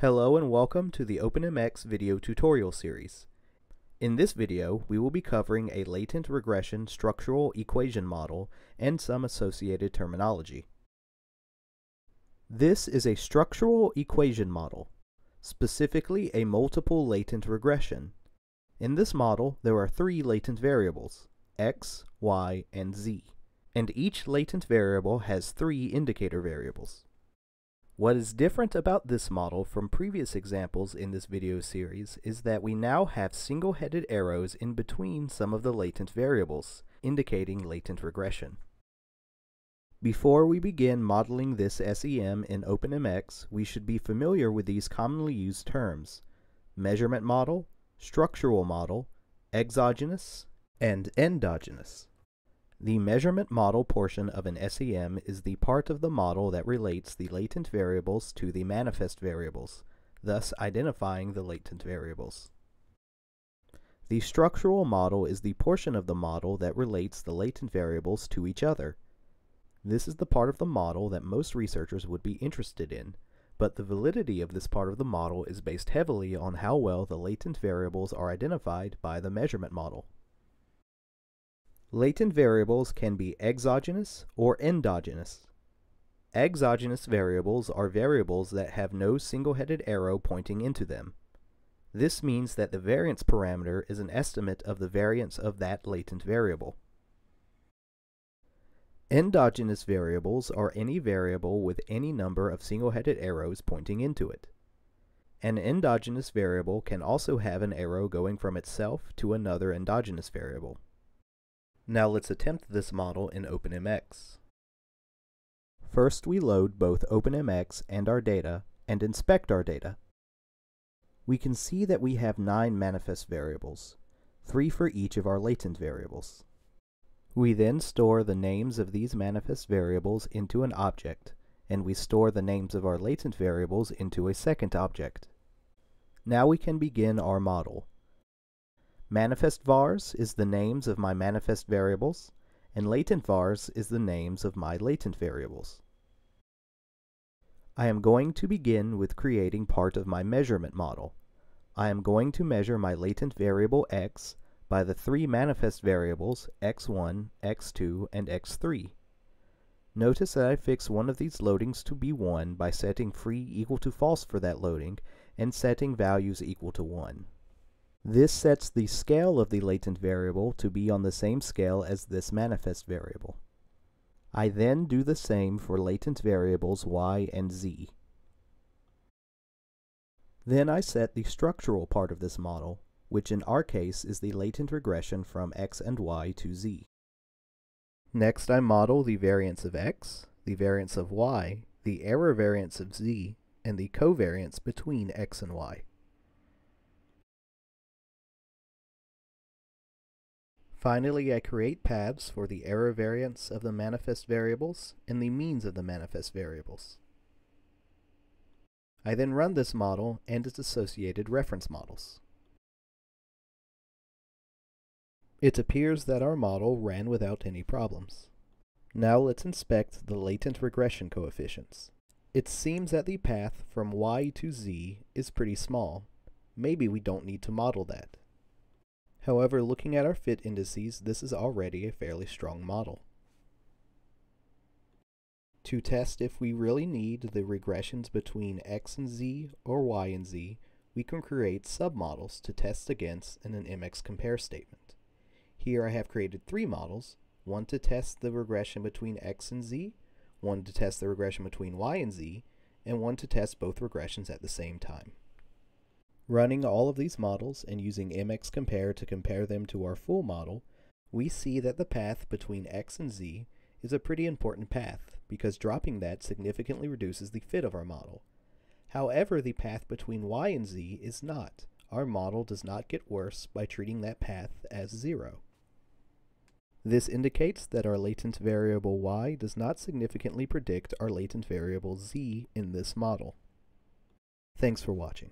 Hello and welcome to the OpenMX video tutorial series. In this video, we will be covering a latent regression structural equation model and some associated terminology. This is a structural equation model, specifically a multiple latent regression. In this model, there are three latent variables, x, y, and z, and each latent variable has three indicator variables. What is different about this model from previous examples in this video series is that we now have single-headed arrows in between some of the latent variables, indicating latent regression. Before we begin modeling this SEM in OpenMX, we should be familiar with these commonly used terms: measurement model, structural model, exogenous, and endogenous. The measurement model portion of an SEM is the part of the model that relates the latent variables to the manifest variables, thus identifying the latent variables. The structural model is the portion of the model that relates the latent variables to each other. This is the part of the model that most researchers would be interested in, but the validity of this part of the model is based heavily on how well the latent variables are identified by the measurement model. Latent variables can be exogenous or endogenous. Exogenous variables are variables that have no single-headed arrow pointing into them. This means that the variance parameter is an estimate of the variance of that latent variable. Endogenous variables are any variable with any number of single-headed arrows pointing into it. An endogenous variable can also have an arrow going from itself to another endogenous variable. Now let's attempt this model in OpenMX. First, we load both OpenMX and our data and inspect our data. We can see that we have 9 manifest variables, 3 for each of our latent variables. We then store the names of these manifest variables into an object, and we store the names of our latent variables into a second object. Now we can begin our model. Manifest vars is the names of my manifest variables, and latent vars is the names of my latent variables. I am going to begin with creating part of my measurement model. I am going to measure my latent variable x by the 3 manifest variables x1, x2, and x3. Notice that I fix one of these loadings to be 1 by setting free equal to false for that loading and setting values equal to 1. This sets the scale of the latent variable to be on the same scale as this manifest variable. I then do the same for latent variables y and z. Then I set the structural part of this model, which in our case is the latent regression from x and y to z. Next, I model the variance of x, the variance of y, the error variance of z, and the covariance between x and y. Finally, I create paths for the error variance of the manifest variables and the means of the manifest variables. I then run this model and its associated reference models. It appears that our model ran without any problems. Now let's inspect the latent regression coefficients. It seems that the path from y to z is pretty small. Maybe we don't need to model that. However, looking at our fit indices, this is already a fairly strong model. To test if we really need the regressions between x and z or y and z, we can create submodels to test against in an MX compare statement. Here I have created 3 models, one to test the regression between x and z, one to test the regression between y and z, and one to test both regressions at the same time. Running all of these models and using MX Compare to compare them to our full model, we see that the path between x and z is a pretty important path because dropping that significantly reduces the fit of our model. However, the path between y and z is not. Our model does not get worse by treating that path as 0. This indicates that our latent variable y does not significantly predict our latent variable z in this model. Thanks for watching.